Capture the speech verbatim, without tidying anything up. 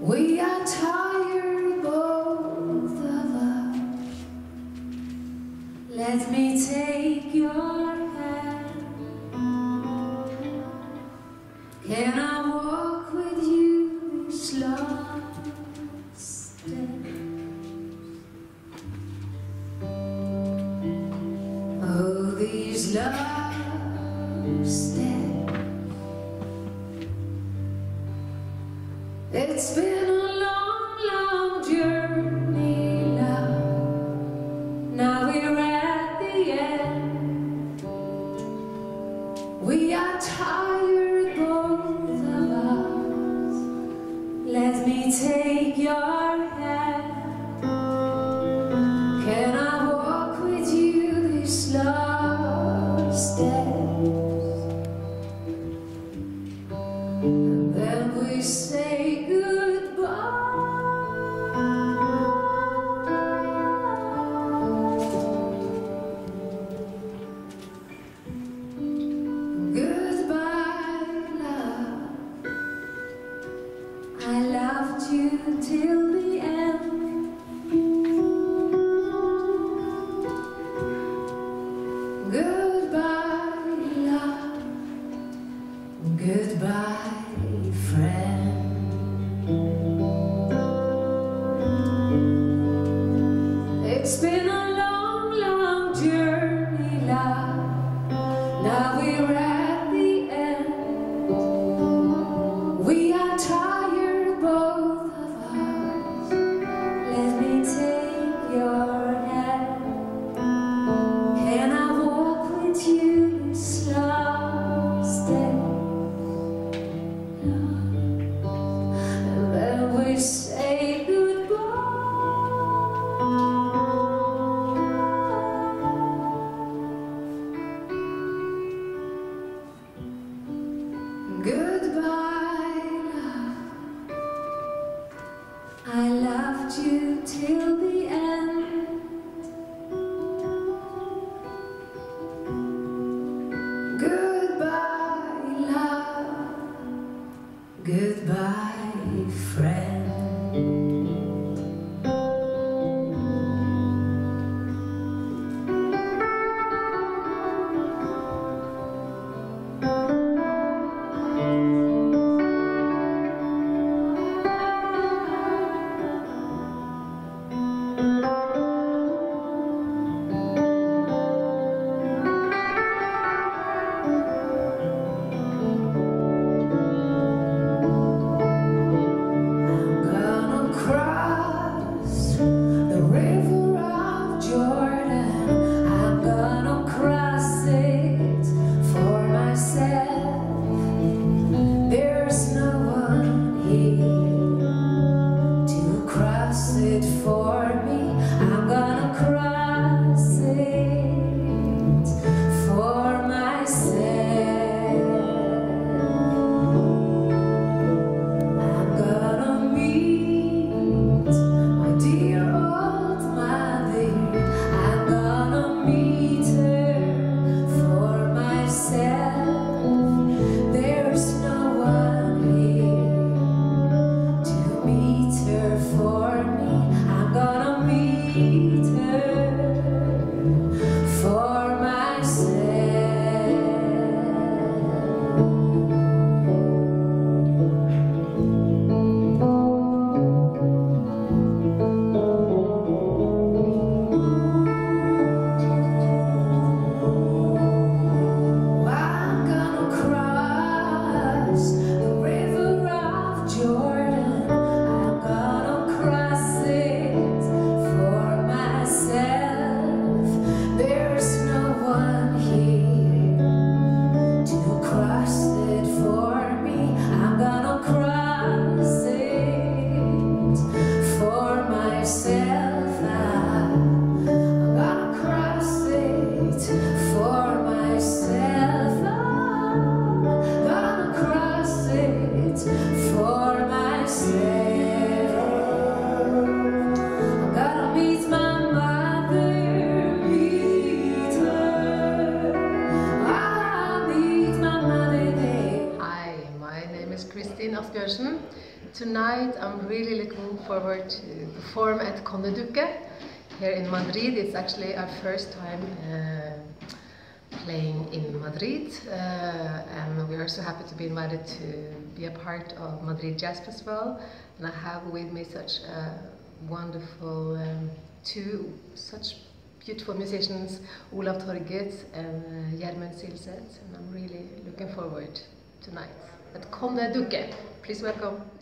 We are tired, both of us. Let me take your hand. Can I walk with you these long steps? Oh, these long steps. It's been a long, long journey now. Now we're at the end. We are tired, both of us. Let me take your hand. Can I walk with you these long steps? And then we say goodbye. You till the end. Goodbye, love. Goodbye, friend. It's been a long, long journey, love. Now we're at the end. We are tired. I loved you till the end. Goodbye, love. Goodbye, friend. Cry. Tonight I'm really looking forward to perform at Conde Duque here in Madrid. It's actually our first time uh, playing in Madrid, uh, and we are so happy to be invited to be a part of Madrid Jazz Festival. And I have with me such a wonderful um, two such beautiful musicians, Olaf Torgetz and Germen Silseth, and I'm really looking forward tonight at Conde Duque. Please welcome.